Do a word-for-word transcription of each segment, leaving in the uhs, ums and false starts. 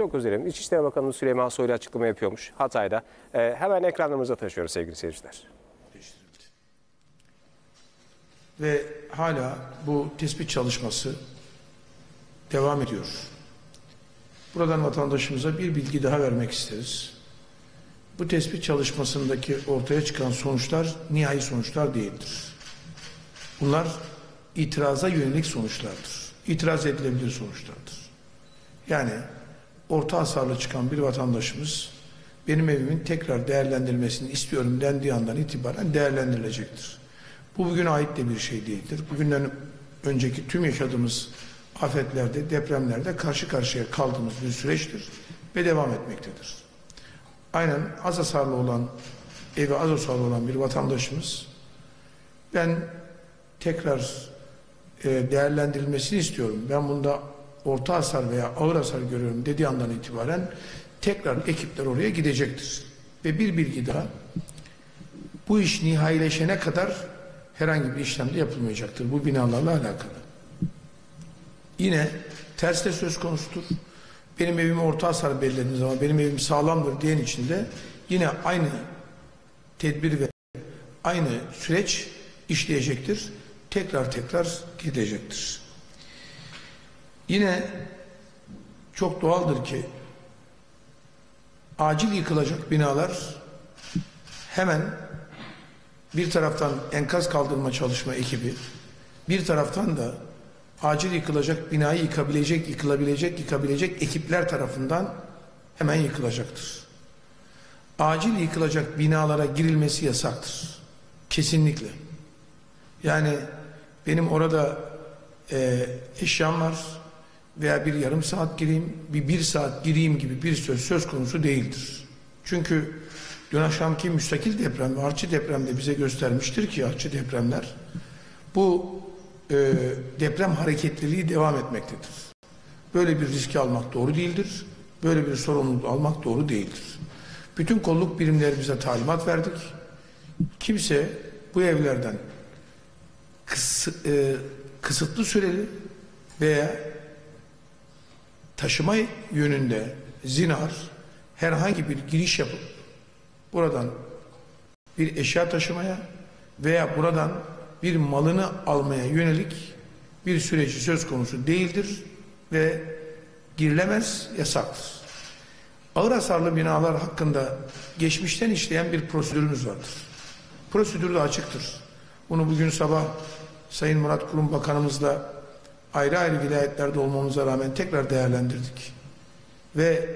Çok özür dilerim. İçişleri Bakanı Süleyman Soylu açıklama yapıyormuş Hatay'da. E, hemen ekranlarımıza taşıyoruz sevgili seyirciler. Ve hala bu tespit çalışması devam ediyor. Buradan vatandaşımıza bir bilgi daha vermek isteriz. Bu tespit çalışmasındaki ortaya çıkan sonuçlar nihai sonuçlar değildir. Bunlar itiraza yönelik sonuçlardır. İtiraz edilebilir sonuçlardır. Yani orta hasarlı çıkan bir vatandaşımız benim evimin tekrar değerlendirilmesini istiyorum dendiği andan itibaren değerlendirilecektir. Bu bugüne ait de bir şey değildir. Bugünden önceki tüm yaşadığımız afetlerde, depremlerde karşı karşıya kaldığımız bir süreçtir ve devam etmektedir. Aynen az hasarlı olan, evi az hasarlı olan bir vatandaşımız ben tekrar değerlendirilmesini istiyorum. Ben bunda orta hasar veya ağır hasar görüyorum dediği andan itibaren tekrar ekipler oraya gidecektir. Ve bir bilgi daha, bu iş nihayileşene kadar herhangi bir işlemde yapılmayacaktır. Bu binalarla alakalı. Yine ters de söz konusudur. Benim evimi orta hasar belirlediğim zaman benim evim sağlamdır diyen için de yine aynı tedbir ve aynı süreç işleyecektir. Tekrar tekrar gidecektir. Yine çok doğaldır ki acil yıkılacak binalar hemen bir taraftan enkaz kaldırma çalışma ekibi, bir taraftan da acil yıkılacak binayı yıkabilecek, yıkılabilecek, yıkabilecek ekipler tarafından hemen yıkılacaktır. Acil yıkılacak binalara girilmesi yasaktır. Kesinlikle. Yani benim orada e, eşyam var veya bir yarım saat gireyim, bir bir saat gireyim gibi bir söz söz konusu değildir. Çünkü dün akşamki müstakil deprem ve Harçlı depremde bize göstermiştir ki Harçlı depremler bu e, deprem hareketliliği devam etmektedir. Böyle bir riski almak doğru değildir. Böyle bir sorumluluğu almak doğru değildir. Bütün kolluk birimlerimize talimat verdik. Kimse bu evlerden kıs, e, kısıtlı süreli veya taşıma yönünde zinar herhangi bir giriş yapıp buradan bir eşya taşımaya veya buradan bir malını almaya yönelik bir süreci söz konusu değildir ve girilemez, yasaktır. Ağır hasarlı binalar hakkında geçmişten işleyen bir prosedürümüz vardır. Prosedür de açıktır. Bunu bugün sabah Sayın Murat Kurum Bakanımızla ayrı ayrı vilayetlerde olmamıza rağmen tekrar değerlendirdik. Ve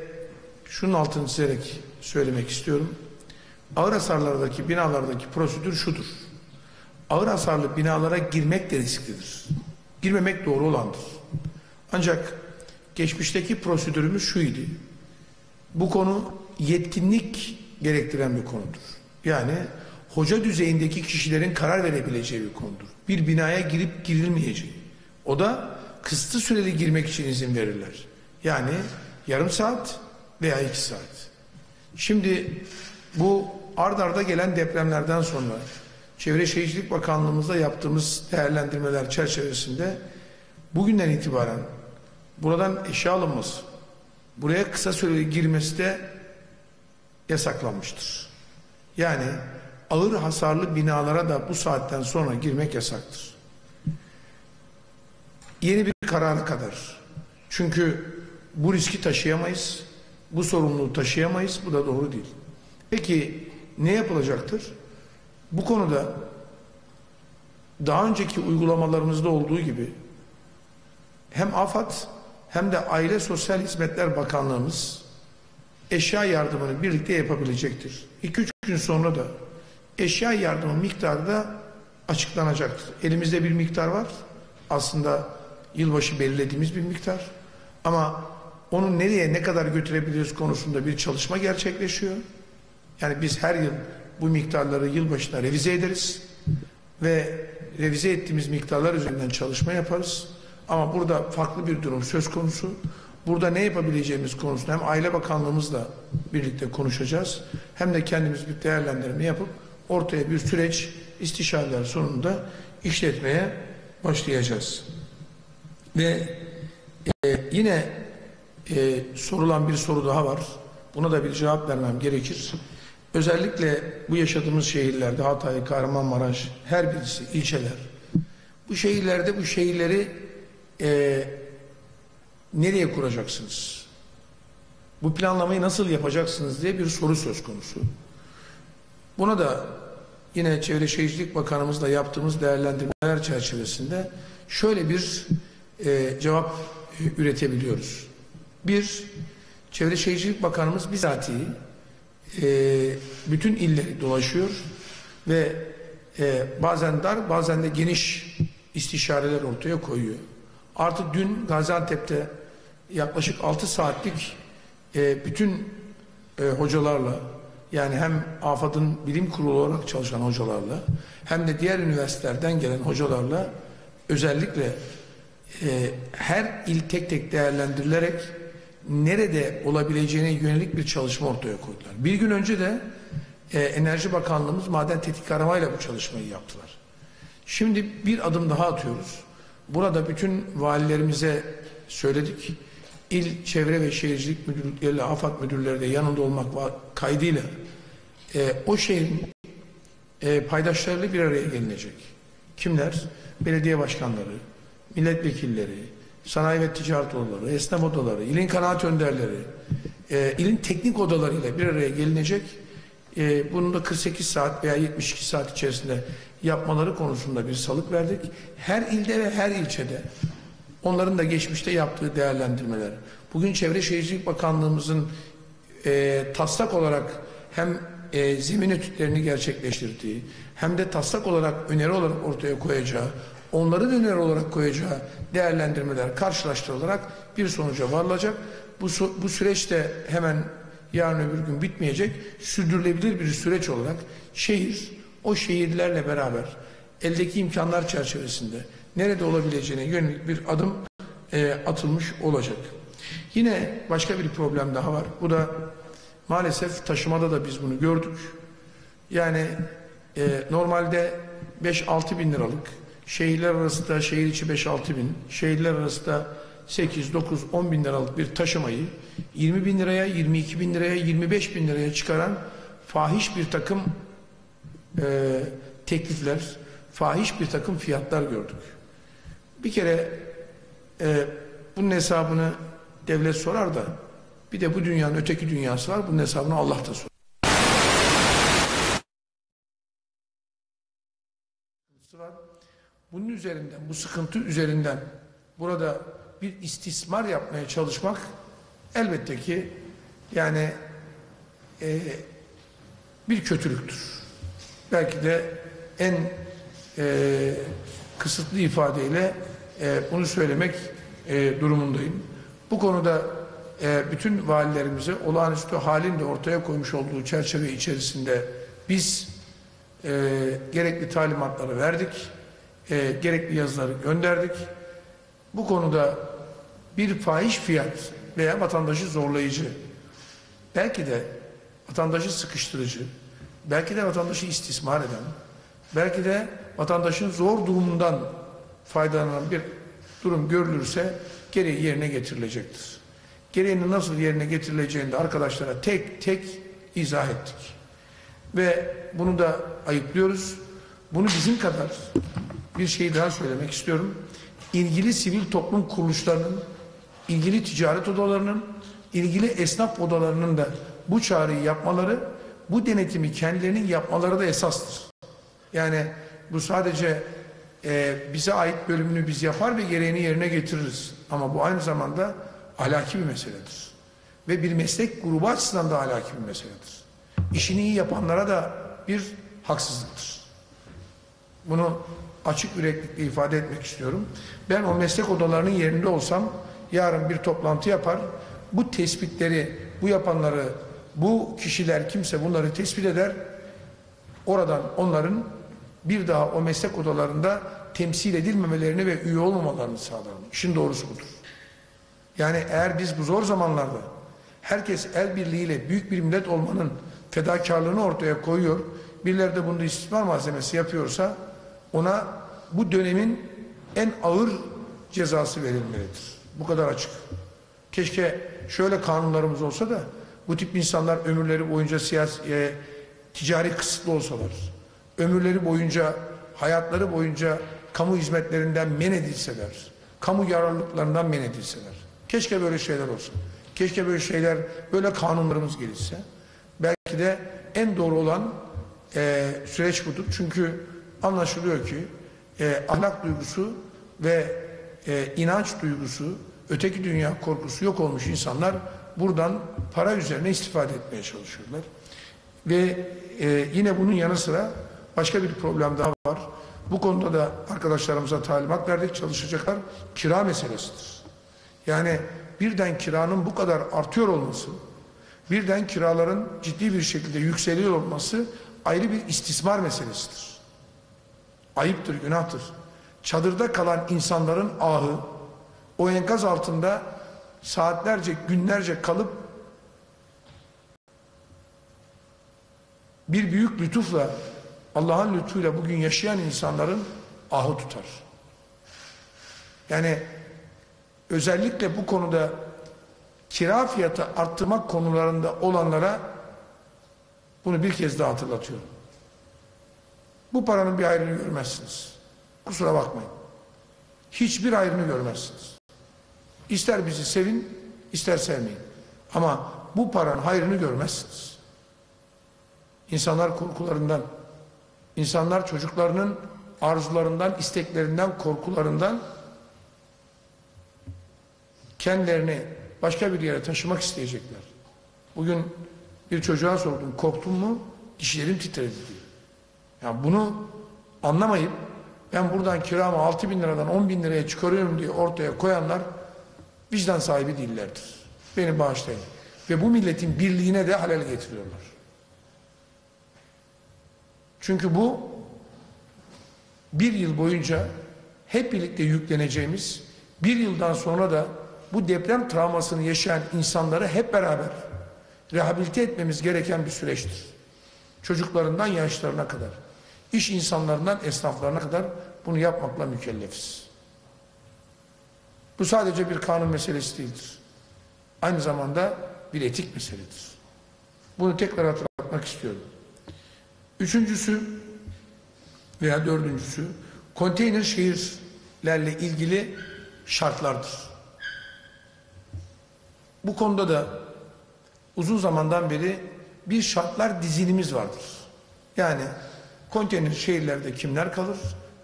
şunun altını çizerek söylemek istiyorum. Ağır hasarlardaki binalardaki prosedür şudur. Ağır hasarlı binalara girmek de risklidir. Girmemek doğru olandır. Ancak geçmişteki prosedürümüz şuydu. Bu konu yetkinlik gerektiren bir konudur. Yani hoca düzeyindeki kişilerin karar verebileceği bir konudur. Bir binaya girip girilmeyeceği. O da kısıtlı süreli girmek için izin verirler. Yani yarım saat veya iki saat. Şimdi bu ard arda gelen depremlerden sonra Çevre Şehircilik Bakanlığımızda yaptığımız değerlendirmeler çerçevesinde bugünden itibaren buradan eşya alınması, buraya kısa süreli girmesi de yasaklanmıştır. Yani ağır hasarlı binalara da bu saatten sonra girmek yasaktır. Yeni bir karara kadar. Çünkü bu riski taşıyamayız, bu sorumluluğu taşıyamayız, bu da doğru değil. Peki ne yapılacaktır? Bu konuda daha önceki uygulamalarımızda olduğu gibi hem AFAD hem de Aile Sosyal Hizmetler Bakanlığımız eşya yardımını birlikte yapabilecektir. iki üç gün sonra da eşya yardımı miktarı da açıklanacaktır. Elimizde bir miktar var. Aslında yılbaşı belirlediğimiz bir miktar. Ama onu nereye ne kadar götürebiliriz konusunda bir çalışma gerçekleşiyor. Yani biz her yıl bu miktarları yılbaşına revize ederiz ve revize ettiğimiz miktarlar üzerinden çalışma yaparız. Ama burada farklı bir durum söz konusu. Burada ne yapabileceğimiz konusunda hem Aile Bakanlığımızla birlikte konuşacağız hem de kendimiz bir değerlendirme yapıp ortaya bir süreç istişareler sonunda işletmeye başlayacağız. Ve e, yine e, sorulan bir soru daha var. Buna da bir cevap vermem gerekir. Özellikle bu yaşadığımız şehirlerde, Hatay, Kahramanmaraş, her birisi, ilçeler. Bu şehirlerde bu şehirleri e, nereye kuracaksınız? Bu planlamayı nasıl yapacaksınız diye bir soru söz konusu. Buna da yine Çevre Şehircilik Bakanımızla yaptığımız değerlendirmeler çerçevesinde şöyle bir e, cevap e, üretebiliyoruz. Bir, Çevre Şehircilik Bakanımız bizatihi e, bütün illeri dolaşıyor ve e, bazen dar bazen de geniş istişareler ortaya koyuyor. Artı dün Gaziantep'te yaklaşık altı saatlik e, bütün e, hocalarla, yani hem AFAD'ın bilim kurulu olarak çalışan hocalarla hem de diğer üniversitelerden gelen hocalarla özellikle e, her il tek tek değerlendirilerek nerede olabileceğine yönelik bir çalışma ortaya koydular. Bir gün önce de e, Enerji Bakanlığımız maden tetkik aramayla bu çalışmayı yaptılar. Şimdi bir adım daha atıyoruz. Burada bütün valilerimize söyledik. İl Çevre ve Şehircilik Müdürlükleri ile AFAD müdürleri de yanında olmak kaydıyla e, o şehrin e, paydaşlarıyla bir araya gelinecek. Kimler? Belediye başkanları, milletvekilleri, sanayi ve ticaret odaları, esnaf odaları, ilin kanaat önderleri, e, ilin teknik odalarıyla bir araya gelinecek. E, bunu da kırk sekiz saat veya yetmiş iki saat içerisinde yapmaları konusunda bir salık verdik. Her ilde ve her ilçede onların da geçmişte yaptığı değerlendirmeler. Bugün Çevre Şehircilik Bakanlığımızın e, taslak olarak hem e, zemin etütlerini gerçekleştirdiği hem de taslak olarak öneri olarak ortaya koyacağı, onların öneri olarak koyacağı değerlendirmeler karşılaştırılarak bir sonuca varılacak. Bu, bu süreç de hemen yarın öbür gün bitmeyecek. Sürdürülebilir bir süreç olarak şehir, o şehirlerle beraber eldeki imkanlar çerçevesinde nerede olabileceğine yönelik bir adım e, atılmış olacak. Yine başka bir problem daha var. Bu da maalesef taşımada da biz bunu gördük. Yani e, normalde beş altı bin liralık, şehirler arası da şehir içi beş altı bin, şehirler arası da sekiz dokuz on bin liralık bir taşımayı yirmi bin liraya, yirmi iki bin liraya, yirmi beş bin liraya çıkaran fahiş bir takım e, teklifler, fahiş bir takım fiyatlar gördük. Bir kere e, bunun hesabını devlet sorar da bir de bu dünyanın öteki dünyası var. Bunun hesabını Allah da sorar. Bunun üzerinden, bu sıkıntı üzerinden burada bir istismar yapmaya çalışmak elbette ki yani e, bir kötülüktür. Belki de en E, kısıtlı ifadeyle e, bunu söylemek e, durumundayım. Bu konuda e, bütün valilerimize olağanüstü halin de ortaya koymuş olduğu çerçeve içerisinde biz e, gerekli talimatları verdik, e, gerekli yazıları gönderdik. Bu konuda bir fahiş fiyat veya vatandaşı zorlayıcı, belki de vatandaşı sıkıştırıcı, belki de vatandaşı istismar eden, belki de vatandaşın zor durumundan faydalanan bir durum görülürse gereği yerine getirilecektir. Gereğini nasıl yerine getirileceğini de arkadaşlara tek tek izah ettik. Ve bunu da ayıplıyoruz. Bunu bizim kadar bir şey daha söylemek istiyorum. İlgili sivil toplum kuruluşlarının, ilgili ticaret odalarının, ilgili esnaf odalarının da bu çağrıyı yapmaları, bu denetimi kendilerinin yapmaları da esastır. Yani bu sadece e, bize ait bölümünü biz yapar ve gereğini yerine getiririz. Ama bu aynı zamanda ahlaki bir meseledir. Ve bir meslek grubu açısından da ahlaki bir meseledir. İşini iyi yapanlara da bir haksızlıktır. Bunu açık yüreklilikle ifade etmek istiyorum. Ben o meslek odalarının yerinde olsam yarın bir toplantı yapar. Bu tespitleri, bu yapanları, bu kişiler kimse bunları tespit eder. Oradan onların bir daha o meslek odalarında temsil edilmemelerini ve üye olmamalarını sağlarım. İşin doğrusu budur. Yani eğer biz bu zor zamanlarda herkes el birliğiyle büyük bir millet olmanın fedakarlığını ortaya koyuyor, birileri de bunu istismar malzemesi yapıyorsa ona bu dönemin en ağır cezası verilmelidir. Bu kadar açık. Keşke şöyle kanunlarımız olsa da bu tip insanlar ömürleri boyunca siyasi, e, ticari kısıtlı olsalar, ömürleri boyunca, hayatları boyunca kamu hizmetlerinden men edilseler, kamu yararlılıklarından men edilseler. Keşke böyle şeyler olsa. Keşke böyle şeyler, böyle kanunlarımız gelirse. Belki de en doğru olan e, süreç budur. Çünkü anlaşılıyor ki e, ahlak duygusu ve e, inanç duygusu, öteki dünya korkusu yok olmuş insanlar buradan para üzerine istifade etmeye çalışıyorlar. Ve e, yine bunun yanı sıra başka bir problem daha var. Bu konuda da arkadaşlarımıza talimat verdik, çalışacaklar. Kira meselesidir. Yani birden kiranın bu kadar artıyor olması, birden kiraların ciddi bir şekilde yükseliyor olması ayrı bir istismar meselesidir. Ayıptır, günahtır. Çadırda kalan insanların ahı, o enkaz altında saatlerce, günlerce kalıp bir büyük lütufla, Allah'ın lütfuyla bugün yaşayan insanların ahı tutar. Yani özellikle bu konuda kira fiyatı arttırmak konularında olanlara bunu bir kez daha hatırlatıyorum. Bu paranın bir hayrını görmezsiniz. Kusura bakmayın. Hiçbir hayrını görmezsiniz. İster bizi sevin, ister sevmeyin. Ama bu paranın hayrını görmezsiniz. İnsanlar korkularından, insanlar çocuklarının arzularından, isteklerinden, korkularından kendilerini başka bir yere taşımak isteyecekler. Bugün bir çocuğa sordum, korktun mu? Dişlerim titredi diyor. Yani bunu anlamayıp ben buradan kiramı altı bin liradan on bin liraya çıkarıyorum diye ortaya koyanlar vicdan sahibi değillerdir. Beni bağışlayın. Ve bu milletin birliğine de halel getiriyorlar. Çünkü bu bir yıl boyunca hep birlikte yükleneceğimiz, bir yıldan sonra da bu deprem travmasını yaşayan insanları hep beraber rehabilite etmemiz gereken bir süreçtir. Çocuklarından yaşlarına kadar, iş insanlarından esnaflarına kadar bunu yapmakla mükellefiz. Bu sadece bir kanun meselesi değildir. Aynı zamanda bir etik meseledir. Bunu tekrar hatırlatmak istiyorum. Üçüncüsü veya dördüncüsü konteyner şehirlerle ilgili şartlardır. Bu konuda da uzun zamandan beri bir şartlar dizinimiz vardır. Yani konteyner şehirlerde kimler kalır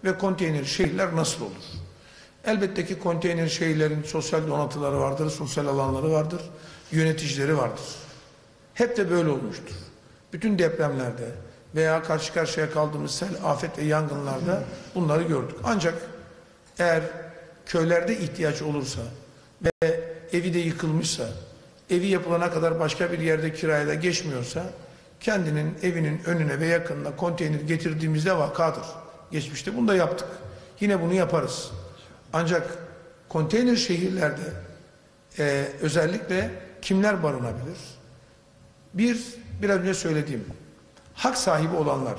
ve konteyner şehirler nasıl olur? Elbette ki konteyner şehirlerin sosyal donatıları vardır, sosyal alanları vardır, yöneticileri vardır. Hep de böyle olmuştur. Bütün depremlerde veya karşı karşıya kaldığımız sel, afet ve yangınlarda bunları gördük. Ancak eğer köylerde ihtiyaç olursa ve evi de yıkılmışsa, evi yapılana kadar başka bir yerde kiraya da geçmiyorsa, kendinin evinin önüne ve yakınına konteyner getirdiğimizde vakadır. Geçmişte bunu da yaptık. Yine bunu yaparız. Ancak konteyner şehirlerde e, özellikle kimler barınabilir? Bir, biraz önce söylediğim, hak sahibi olanlar.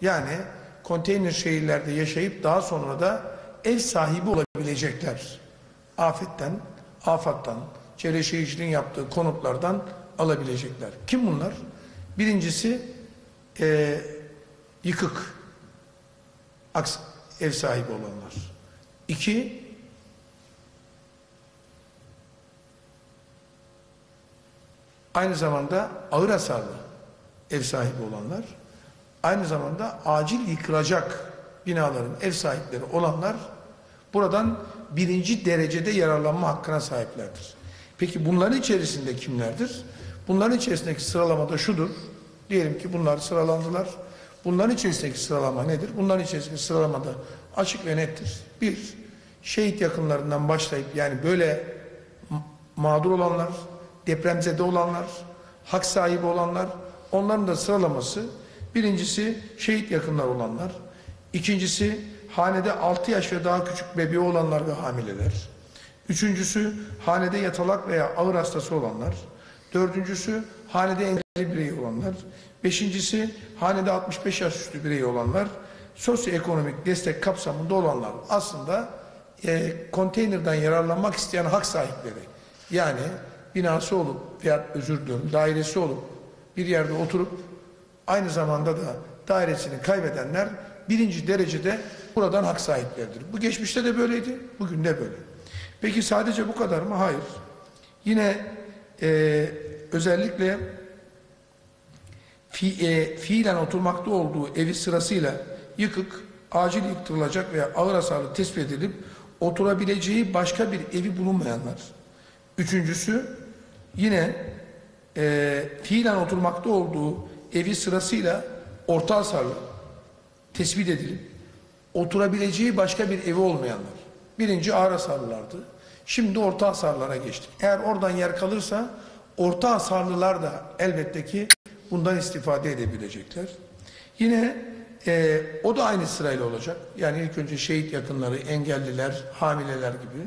Yani konteyner şehirlerde yaşayıp daha sonra da ev sahibi olabilecekler. Afetten, AFAD'dan, Çevre Şehirciliğin yaptığı konutlardan alabilecekler. Kim bunlar? Birincisi e, yıkık ev sahibi olanlar. İki, aynı zamanda ağır hasarlı ev sahibi olanlar, aynı zamanda acil yıkılacak binaların ev sahipleri olanlar buradan birinci derecede yararlanma hakkına sahiplerdir. Peki bunların içerisinde kimlerdir? Bunların içerisindeki sıralamada şudur. Diyelim ki bunlar sıralandılar. Bunların içerisindeki sıralama nedir? Bunların içerisindeki sıralamada açık ve nettir. Bir, şehit yakınlarından başlayıp yani böyle mağdur olanlar, depremzede olanlar, hak sahibi olanlar, onların da sıralaması birincisi şehit yakınlar olanlar, ikincisi hanede altı yaş ve daha küçük bebeği olanlar ve hamileler. Üçüncüsü hanede yatalak veya ağır hastası olanlar. Dördüncüsü hanede engelli birey olanlar. Beşincisi hanede altmış beş yaş üstü birey olanlar. Sosyoekonomik destek kapsamında olanlar. Aslında e, konteynerden yararlanmak isteyen hak sahipleri. Yani binası olup veya özür diliyorum dairesi olup bir yerde oturup aynı zamanda da dairesini kaybedenler birinci derecede buradan hak sahipleridir. Bu geçmişte de böyleydi, bugün de böyle. Peki sadece bu kadar mı? Hayır. Yine e, özellikle fi, e, fiilen oturmakta olduğu evi sırasıyla yıkık, acil yıktırılacak veya ağır hasarlı tespit edilip oturabileceği başka bir evi bulunmayanlar. Üçüncüsü yine e, fiilen oturmakta olduğu evi sırasıyla orta hasarlı tespit edilip oturabileceği başka bir evi olmayanlar. Birinci ağır hasarlılardı. Şimdi orta hasarlara geçtik. Eğer oradan yer kalırsa orta hasarlılar da elbette ki bundan istifade edebilecekler. Yine e, o da aynı sırayla olacak. Yani ilk önce şehit yakınları, engelliler, hamileler gibi.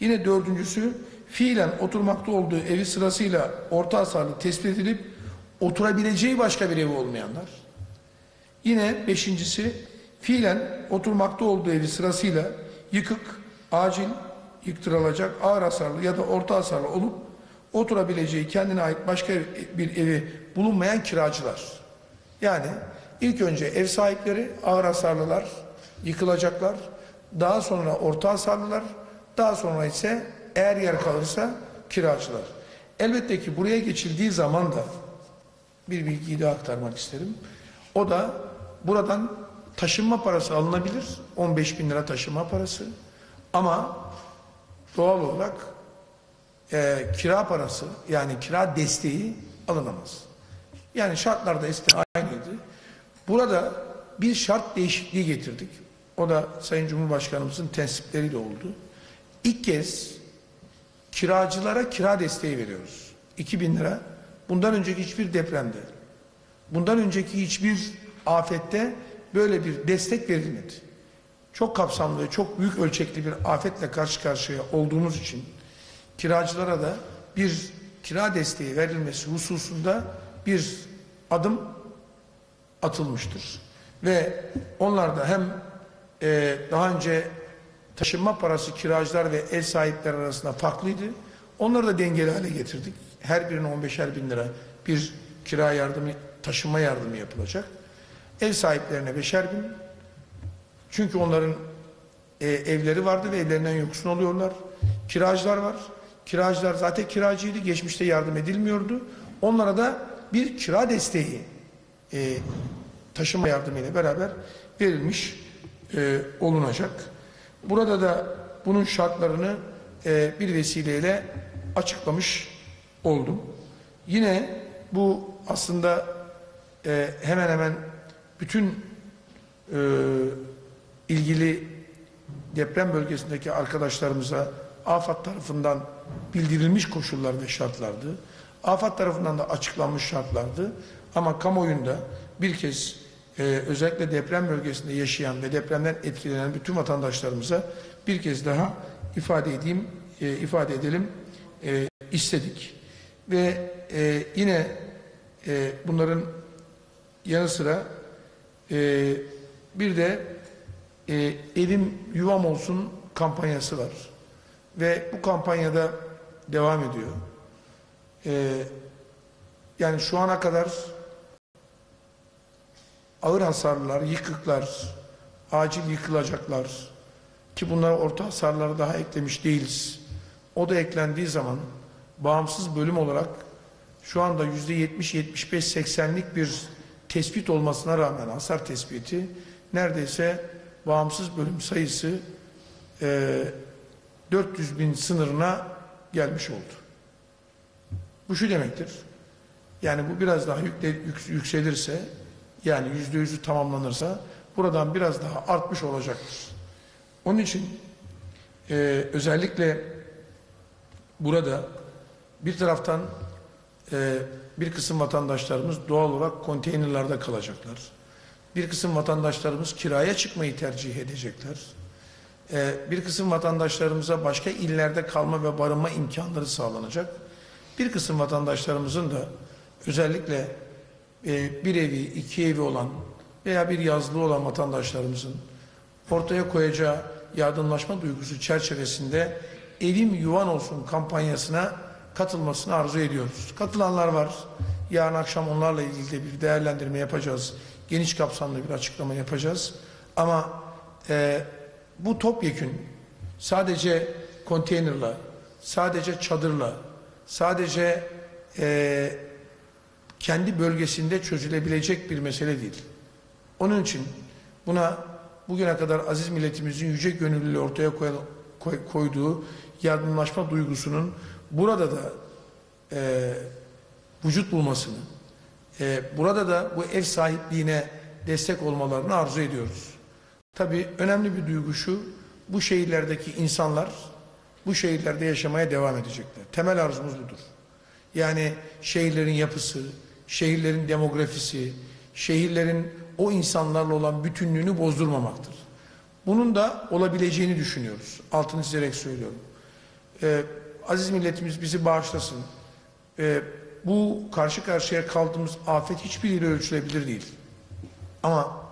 Yine dördüncüsü fiilen oturmakta olduğu evi sırasıyla orta hasarlı tespit edilip oturabileceği başka bir evi olmayanlar. Yine beşincisi fiilen oturmakta olduğu evi sırasıyla yıkık, acil, yıktırılacak, ağır hasarlı ya da orta hasarlı olup oturabileceği kendine ait başka bir evi bulunmayan kiracılar. Yani ilk önce ev sahipleri ağır hasarlılar, yıkılacaklar, daha sonra orta hasarlılar, daha sonra ise eğer yer kalırsa kiracılar. Elbette ki buraya geçildiği zaman da bir bilgiyi de aktarmak isterim. O da buradan taşınma parası alınabilir. on beş bin lira taşınma parası. Ama doğal olarak e, kira parası, yani kira desteği alınamaz. Yani şartlarda eskiden aynıydı. Burada bir şart değişikliği getirdik. O da Sayın Cumhurbaşkanımızın tensipleriyle oldu. İlk kez kiracılara kira desteği veriyoruz. iki bin lira. Bundan önceki hiçbir depremde, bundan önceki hiçbir afette böyle bir destek verilmedi. Çok kapsamlı ve çok büyük ölçekli bir afetle karşı karşıya olduğumuz için kiracılara da bir kira desteği verilmesi hususunda bir adım atılmıştır. Ve onlar da hem e, daha önce taşınma parası kiracılar ve ev sahipleri arasında farklıydı. Onları da dengeli hale getirdik. Her birine on beşer bin lira bir kira yardımı, taşınma yardımı yapılacak. Ev sahiplerine beşer bin. Çünkü onların e, evleri vardı ve evlerinden yoksun oluyorlar. Kiracılar var. Kiracılar zaten kiracıydı. Geçmişte yardım edilmiyordu. Onlara da bir kira desteği e, taşıma yardımıyla beraber verilmiş e, olunacak. Burada da bunun şartlarını e, bir vesileyle açıklamış oldum. Yine bu aslında e, hemen hemen bütün e, ilgili deprem bölgesindeki arkadaşlarımıza AFAD tarafından bildirilmiş koşullar ve şartlardı. AFAD tarafından da açıklanmış şartlardı. Ama kamuoyunda bir kez e, özellikle deprem bölgesinde yaşayan ve depremden etkilenen bütün vatandaşlarımıza bir kez daha ifade edeyim, e, ifade edelim e, istedik. Ve e, yine e, bunların yanı sıra e, bir de e, Evim Yuvam Olsun kampanyası var. Ve bu kampanyada devam ediyor. E, yani şu ana kadar ağır hasarlılar, yıkıklar, acil yıkılacaklar ki bunlara orta hasarları daha eklemiş değiliz. O da eklendiği zaman bağımsız bölüm olarak şu anda yüzde yetmiş, yetmiş beş, seksenlik bir tespit olmasına rağmen hasar tespiti neredeyse bağımsız bölüm sayısı e, dört yüz bin sınırına gelmiş oldu. Bu şu demektir. Yani bu biraz daha yükle, yükselirse yani yüzde yüzü tamamlanırsa buradan biraz daha artmış olacaktır. Onun için e, özellikle burada bir taraftan e, bir kısım vatandaşlarımız doğal olarak konteynerlerde kalacaklar. Bir kısım vatandaşlarımız kiraya çıkmayı tercih edecekler. E, bir kısım vatandaşlarımıza başka illerde kalma ve barınma imkanları sağlanacak. Bir kısım vatandaşlarımızın da özellikle e, bir evi, iki evi olan veya bir yazlığı olan vatandaşlarımızın ortaya koyacağı yardımlaşma duygusu çerçevesinde Evim Yuvan Olsun kampanyasına katılmasını arzu ediyoruz. Katılanlar var. Yarın akşam onlarla ilgili de bir değerlendirme yapacağız. Geniş kapsamlı bir açıklama yapacağız. Ama e, bu topyekün sadece konteynerla, sadece çadırla, sadece e, kendi bölgesinde çözülebilecek bir mesele değil. Onun için buna bugüne kadar aziz milletimizin yüce gönüllülüğü ortaya koyduğu yardımlaşma duygusunun burada da e, vücut bulmasını, e, burada da bu ev sahipliğine destek olmalarını arzu ediyoruz. Tabii önemli bir duygu şu, bu şehirlerdeki insanlar bu şehirlerde yaşamaya devam edecekler. Temel arzumuz budur. Yani şehirlerin yapısı, şehirlerin demografisi, şehirlerin o insanlarla olan bütünlüğünü bozdurmamaktır. Bunun da olabileceğini düşünüyoruz. Altını çizerek söylüyorum. Ee, aziz milletimiz bizi bağışlasın. Ee, bu karşı karşıya kaldığımız afet hiçbiriyle ölçülebilir değil. Ama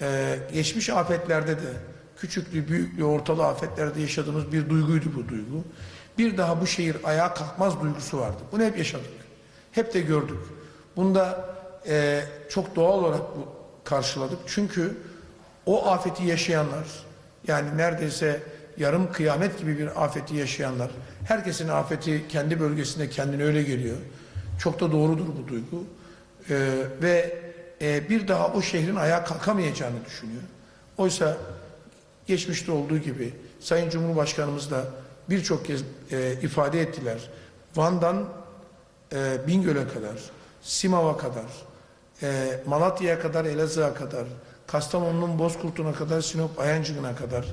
e, geçmiş afetlerde de küçüklü, büyüklü, ortalı afetlerde yaşadığımız bir duyguydu bu duygu. Bir daha bu şehir ayağa kalkmaz duygusu vardı. Bunu hep yaşadık. Hep de gördük. Bunda e, çok doğal olarak bu karşıladık. Çünkü o afeti yaşayanlar, yani neredeyse yarım kıyamet gibi bir afeti yaşayanlar, herkesin afeti kendi bölgesinde kendine öyle geliyor. Çok da doğrudur bu duygu. E, ve e, bir daha o şehrin ayağa kalkamayacağını düşünüyor. Oysa geçmişte olduğu gibi Sayın Cumhurbaşkanımız da birçok kez e, ifade ettiler. Van'dan e, Bingöl'e kadar, Simav'a kadar, e, Malatya'ya kadar, Elazığ'a kadar, Kastamonu'nun Bozkurt'una kadar, Sinop Ayancık'ına kadar,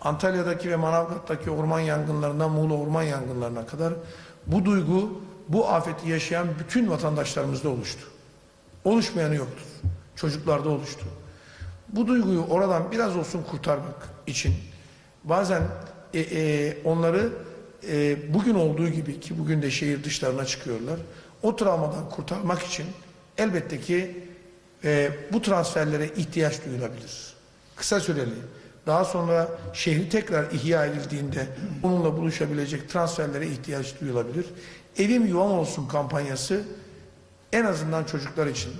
Antalya'daki ve Manavgat'taki orman yangınlarından Muğla orman yangınlarına kadar bu duygu, bu afeti yaşayan bütün vatandaşlarımızda oluştu. Oluşmayanı yoktur. Çocuklarda oluştu. Bu duyguyu oradan biraz olsun kurtarmak için bazen E, e, onları e, bugün olduğu gibi, ki bugün de şehir dışlarına çıkıyorlar, o travmadan kurtarmak için elbette ki e, bu transferlere ihtiyaç duyulabilir. Kısa süreli, daha sonra şehri tekrar ihya edildiğinde onunla buluşabilecek transferlere ihtiyaç duyulabilir. Evim Yuvam Olsun kampanyası en azından çocuklar için,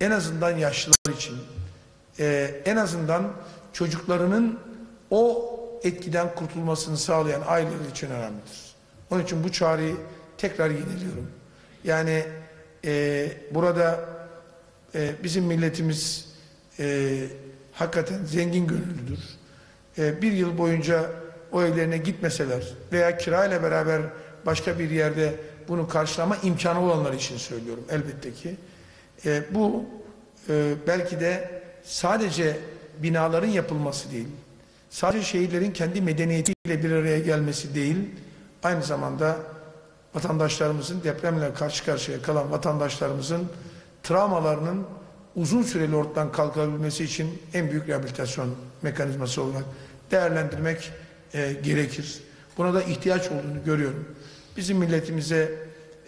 en azından yaşlılar için, e, en azından çocuklarının o etkiden kurtulmasını sağlayan aileler için önemlidir. Onun için bu çağrıyı tekrar yeniliyorum. Yani e, burada e, bizim milletimiz e, hakikaten zengin gönüllüdür. E, bir yıl boyunca o evlerine gitmeseler veya kirayla beraber başka bir yerde bunu karşılama imkanı olanlar için söylüyorum elbette ki. E, bu e, belki de sadece binaların yapılması değil, sadece şehirlerin kendi medeniyetiyle bir araya gelmesi değil, aynı zamanda vatandaşlarımızın, depremle karşı karşıya kalan vatandaşlarımızın travmalarının uzun süreli ortadan kalkabilmesi için en büyük rehabilitasyon mekanizması olarak değerlendirmek e, gerekir. Buna da ihtiyaç olduğunu görüyorum. Bizim milletimize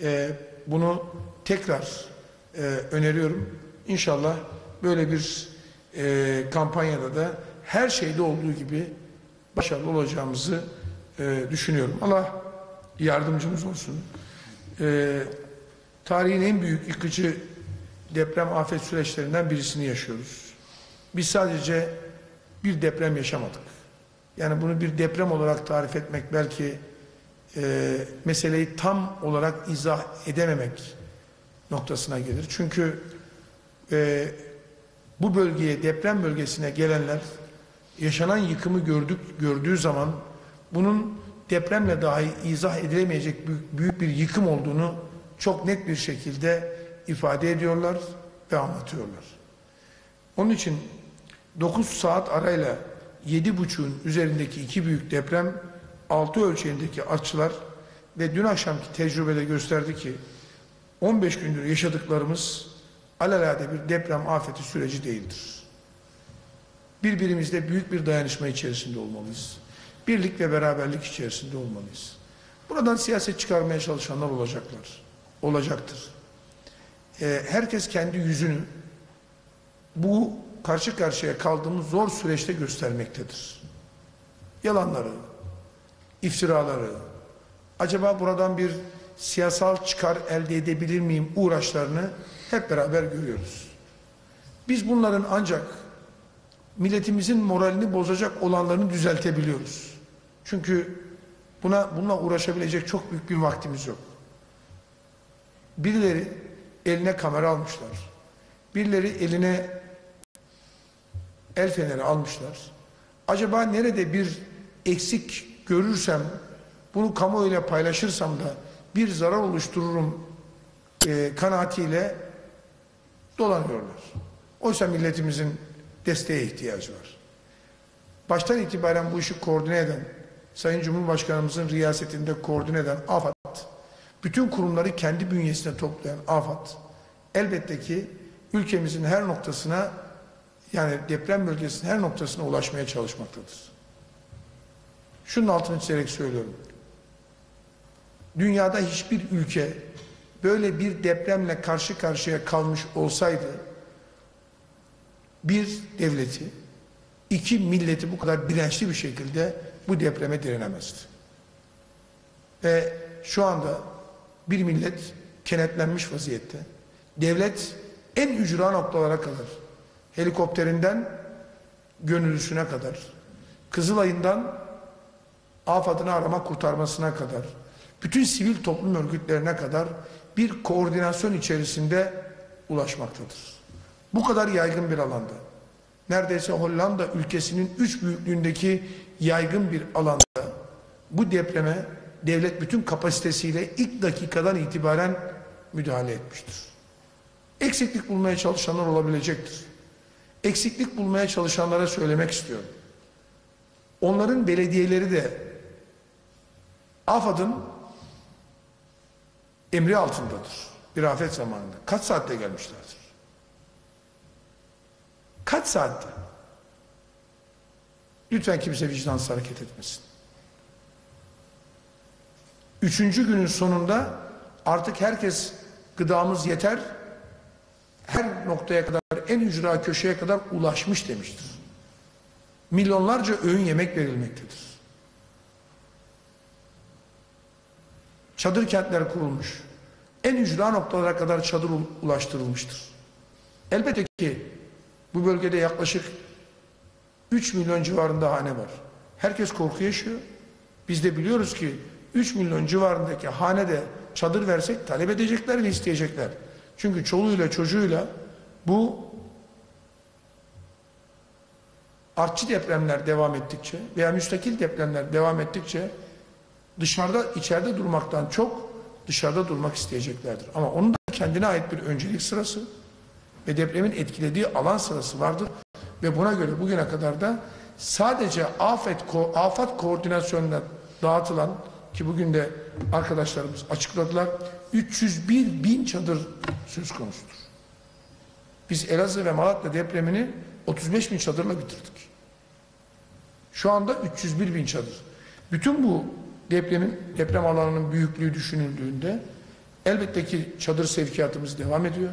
e, bunu tekrar e, öneriyorum. İnşallah böyle bir e, kampanyada da her şeyde olduğu gibi başarılı olacağımızı e, düşünüyorum. Allah yardımcımız olsun. E, tarihin en büyük yıkıcı deprem afet süreçlerinden birisini yaşıyoruz. Biz sadece bir deprem yaşamadık. Yani bunu bir deprem olarak tarif etmek belki e, meseleyi tam olarak izah edememek noktasına gelir. Çünkü e, bu bölgeye, deprem bölgesine gelenler yaşanan yıkımı gördük, gördüğü zaman bunun depremle dahi izah edilemeyecek büyük, büyük bir yıkım olduğunu çok net bir şekilde ifade ediyorlar ve anlatıyorlar. Onun için dokuz saat arayla yedi buçuğun üzerindeki iki büyük deprem, altı ölçeğindeki artçılar ve dün akşamki tecrübede gösterdi ki on beş gündür yaşadıklarımız alelade bir deprem afeti süreci değildir. Birbirimizle büyük bir dayanışma içerisinde olmalıyız. Birlik ve beraberlik içerisinde olmalıyız. Buradan siyaset çıkarmaya çalışanlar olacaklar. Olacaktır. Ee, herkes kendi yüzünü bu karşı karşıya kaldığımız zor süreçte göstermektedir. Yalanları, iftiraları, acaba buradan bir siyasal çıkar elde edebilir miyim uğraşlarını hep beraber görüyoruz. Biz bunların ancak milletimizin moralini bozacak olanlarını düzeltebiliyoruz. Çünkü buna bununla uğraşabilecek çok büyük bir vaktimiz yok. Birileri eline kamera almışlar. Birileri eline el feneri almışlar. Acaba nerede bir eksik görürsem, bunu kamuoyuyla paylaşırsam da bir zarar oluştururum e, kanaatiyle dolanıyorlar. Oysa milletimizin desteğe ihtiyacı var. Baştan itibaren bu işi koordine eden, Sayın Cumhurbaşkanımızın riyasetinde koordine eden AFAD, bütün kurumları kendi bünyesine toplayan AFAD, elbette ki ülkemizin her noktasına, yani deprem bölgesinin her noktasına ulaşmaya çalışmaktadır. Şunun altını çizerek söylüyorum. Dünyada hiçbir ülke böyle bir depremle karşı karşıya kalmış olsaydı bir devleti, iki milleti bu kadar dirençli bir şekilde bu depreme direnemezdi. Ve şu anda bir millet kenetlenmiş vaziyette. Devlet en ücra noktalara kadar, helikopterinden gönüllüsüne kadar, Kızılay'ından AFAD'ını arama kurtarmasına kadar, bütün sivil toplum örgütlerine kadar bir koordinasyon içerisinde ulaşmaktadır. Bu kadar yaygın bir alanda, neredeyse Hollanda ülkesinin üç büyüklüğündeki yaygın bir alanda bu depreme devlet bütün kapasitesiyle ilk dakikadan itibaren müdahale etmiştir. Eksiklik bulmaya çalışanlar olabilecektir. Eksiklik bulmaya çalışanlara söylemek istiyorum. Onların belediyeleri de AFAD'ın emri altındadır. Bir afet zamanında. Kaç saatte gelmişlerdir? Kaç saatte? Lütfen kimse vicdansız hareket etmesin. Üçüncü günün sonunda artık herkes gıdamız yeter, her noktaya kadar, en ücra köşeye kadar ulaşmış demiştir. Milyonlarca öğün yemek verilmektedir. Çadır kentler kurulmuş. En ücra noktalara kadar çadır ulaştırılmıştır. Elbette ki bu bölgede yaklaşık üç milyon civarında hane var. Herkes korku yaşıyor. Biz de biliyoruz ki üç milyon civarındaki hanede çadır versek talep edecekler ve isteyecekler. Çünkü çoluğuyla çocuğuyla bu artçı depremler devam ettikçe veya müstakil depremler devam ettikçe dışarıda, içeride durmaktan çok dışarıda durmak isteyeceklerdir. Ama onun da kendine ait bir öncelik sırası ve depremin etkilediği alan sırası vardır. Ve buna göre bugüne kadar da sadece afet, afet koordinasyonuna dağıtılan, ki bugün de arkadaşlarımız açıkladılar, üç yüz bir bin çadır söz konusudur. Biz Elazığ ve Malatya depremini otuz beş bin çadırla bitirdik. Şu anda üç yüz bir bin çadır. Bütün bu depremin, deprem alanının büyüklüğü düşünüldüğünde elbette ki çadır sevkiyatımız devam ediyor.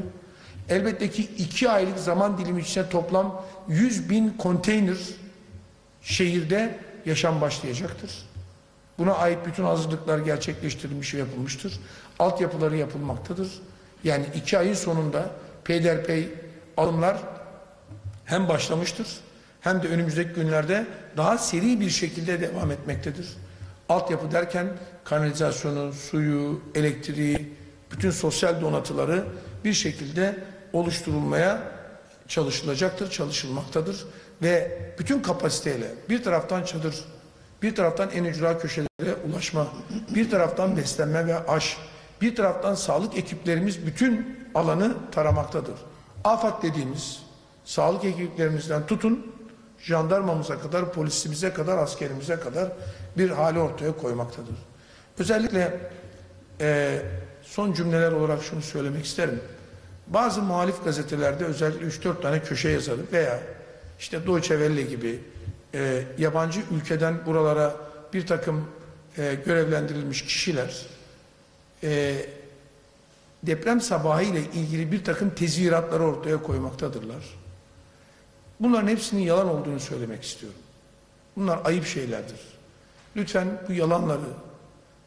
Elbette ki iki aylık zaman dilimi içinde toplam yüz bin konteyner şehirde yaşam başlayacaktır. Buna ait bütün hazırlıklar gerçekleştirilmiş ve yapılmıştır. Altyapıları yapılmaktadır. Yani iki ayın sonunda peyderpey alımlar hem başlamıştır hem de önümüzdeki günlerde daha seri bir şekilde devam etmektedir. Altyapı derken kanalizasyonu, suyu, elektriği, bütün sosyal donatıları bir şekilde oluşturulmaya çalışılacaktır, çalışılmaktadır. Ve bütün kapasiteyle bir taraftan çadır, bir taraftan en ücra köşelere ulaşma, bir taraftan beslenme ve aş, bir taraftan sağlık ekiplerimiz bütün alanı taramaktadır. AFAD dediğimiz sağlık ekiplerimizden tutun, jandarmamıza kadar, polisimize kadar, askerimize kadar bir hali ortaya koymaktadır. Özellikle e, son cümleler olarak şunu söylemek isterim. Bazı muhalif gazetelerde özellikle üç dört tane köşe yazarı veya işte Deutsche Welle gibi e, yabancı ülkeden buralara bir takım e, görevlendirilmiş kişiler e, deprem sabahı ile ilgili bir takım tezviratları ortaya koymaktadırlar. Bunların hepsinin yalan olduğunu söylemek istiyorum. Bunlar ayıp şeylerdir. Lütfen bu yalanları,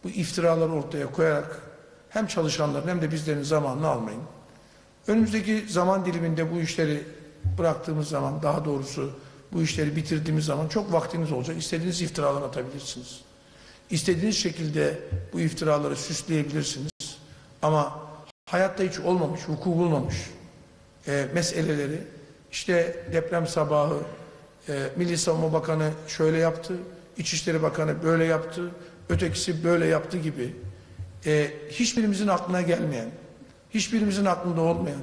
bu iftiraları ortaya koyarak hem çalışanların hem de bizlerin zamanını almayın. Önümüzdeki zaman diliminde bu işleri bıraktığımız zaman, daha doğrusu bu işleri bitirdiğimiz zaman çok vaktiniz olacak. İstediğiniz iftiralar atabilirsiniz. İstediğiniz şekilde bu iftiraları süsleyebilirsiniz. Ama hayatta hiç olmamış, vuku bulmamış e, meseleleri, işte deprem sabahı e, Milli Savunma Bakanı şöyle yaptı, İçişleri Bakanı böyle yaptı, ötekisi böyle yaptı gibi e, hiçbirimizin aklına gelmeyen, hiçbirimizin aklında olmayan,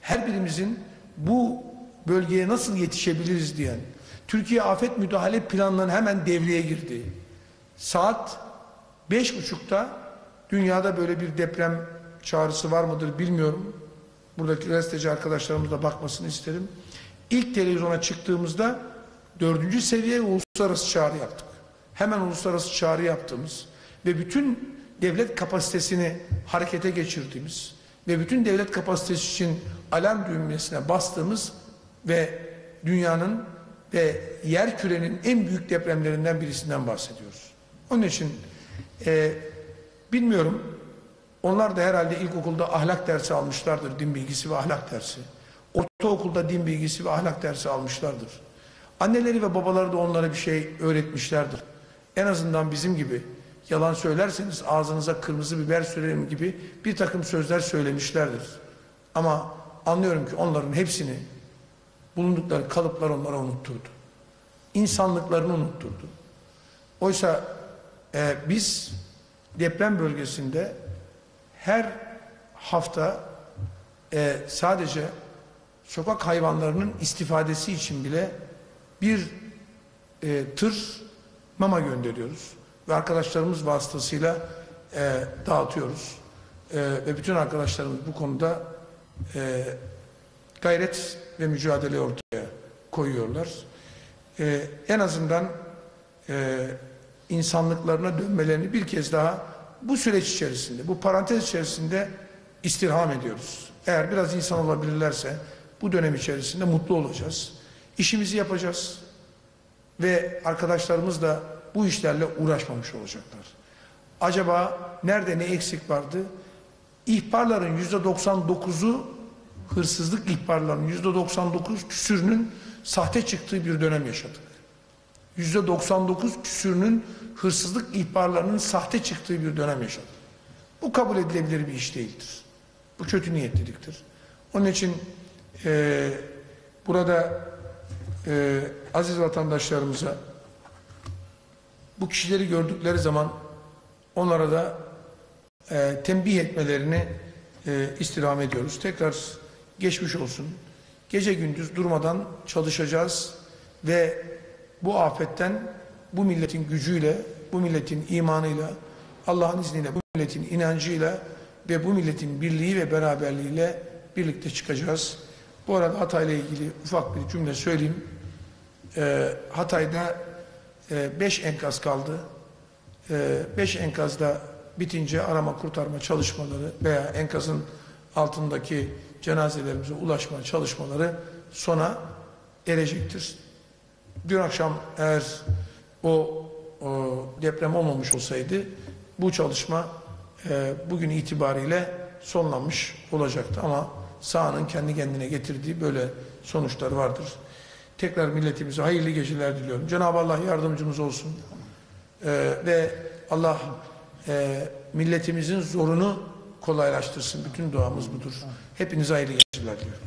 her birimizin bu bölgeye nasıl yetişebiliriz diyen, Türkiye Afet Müdahale Planları'nın hemen devreye girdiği, saat beş buçukta dünyada böyle bir deprem çağrısı var mıdır bilmiyorum. Buradaki gazeteci arkadaşlarımıza bakmasını isterim. İlk televizyona çıktığımızda dördüncü seviye uluslararası çağrı yaptık. Hemen uluslararası çağrı yaptığımız ve bütün devlet kapasitesini harekete geçirdiğimiz ve bütün devlet kapasitesi için alarm düğmesine bastığımız ve dünyanın ve yer kürenin en büyük depremlerinden birisinden bahsediyoruz. Onun için e, bilmiyorum, onlar da herhalde ilkokulda ahlak dersi almışlardır, din bilgisi ve ahlak dersi. Ortaokulda din bilgisi ve ahlak dersi almışlardır. Anneleri ve babaları da onlara bir şey öğretmişlerdir. En azından bizim gibi yalan söylerseniz ağzınıza kırmızı biber sürelim gibi bir takım sözler söylemişlerdir. Ama anlıyorum ki onların hepsini bulundukları kalıplar onlara unutturdu. İnsanlıklarını unutturdu. Oysa e, biz deprem bölgesinde her hafta e, sadece sokak hayvanlarının istifadesi için bile bir e, tır mama gönderiyoruz. Ve arkadaşlarımız vasıtasıyla e, dağıtıyoruz. E, ve bütün arkadaşlarımız bu konuda e, gayret ve mücadele ortaya koyuyorlar. E, en azından e, insanlıklarına dönmelerini bir kez daha bu süreç içerisinde, bu parantez içerisinde istirham ediyoruz. Eğer biraz insan olabilirlerse bu dönem içerisinde mutlu olacağız. İşimizi yapacağız ve arkadaşlarımız da bu işlerle uğraşmamış olacaklar. Acaba nerede ne eksik vardı? İhbarların yüzde doksan dokuzu, hırsızlık ihbarlarının yüzde doksan dokuz küsürünün sahte çıktığı bir dönem yaşadık. yüzde doksan dokuz küsürünün hırsızlık ihbarlarının sahte çıktığı bir dönem yaşadık. Bu kabul edilebilir bir iş değildir. Bu kötü niyetliliktir. Onun için e, burada e, aziz vatandaşlarımıza, bu kişileri gördükleri zaman onlara da e, tembih etmelerini e, istirham ediyoruz. Tekrar geçmiş olsun. Gece gündüz durmadan çalışacağız ve bu afetten bu milletin gücüyle, bu milletin imanıyla, Allah'ın izniyle, bu milletin inancıyla ve bu milletin birliği ve beraberliğiyle birlikte çıkacağız. Bu arada Hatay'la ilgili ufak bir cümle söyleyeyim. Ee, Hatay'da e, beş enkaz kaldı. Ee, beş enkazda bitince arama kurtarma çalışmaları veya enkazın altındaki cenazelerimize ulaşma çalışmaları sona erecektir. Dün akşam eğer o, o deprem olmamış olsaydı bu çalışma e, bugün itibariyle sonlanmış olacaktı. Ama sahanın kendi kendine getirdiği böyle sonuçlar vardır. Tekrar milletimize hayırlı geceler diliyorum. Cenab-ı Allah yardımcımız olsun. E, ve Allah e, milletimizin zorunu kolaylaştırsın. Bütün duamız budur. Hepinize hayırlı geceler diliyorum.